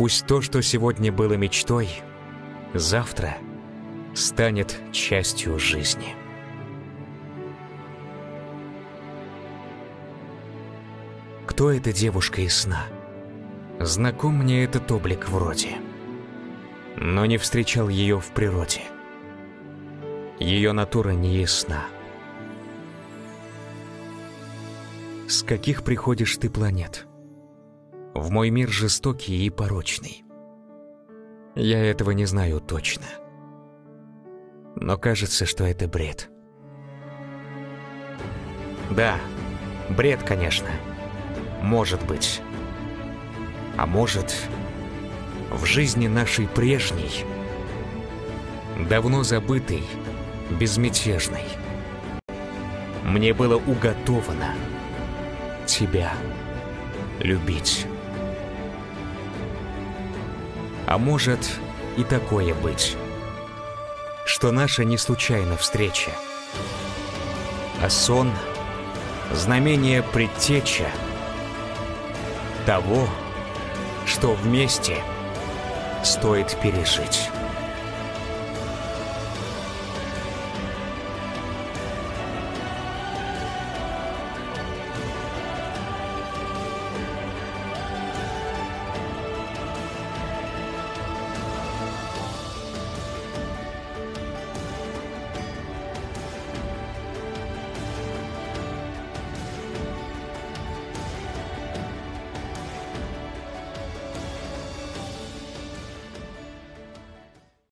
Пусть то, что сегодня было мечтой, завтра станет частью жизни. Кто эта девушка из сна? Знаком мне этот облик вроде, но не встречал ее в природе. Ее натура не ясна. С каких приходишь ты планет? В мой мир жестокий и порочный. Я этого не знаю точно, но кажется, что это бред. Да, бред, конечно. Может быть. А может, в жизни нашей прежней, давно забытой, безмятежной, мне было уготовано тебя любить. А может и такое быть, что наша не случайна встреча, а сон — знамение предтеча того, что вместе стоит пережить.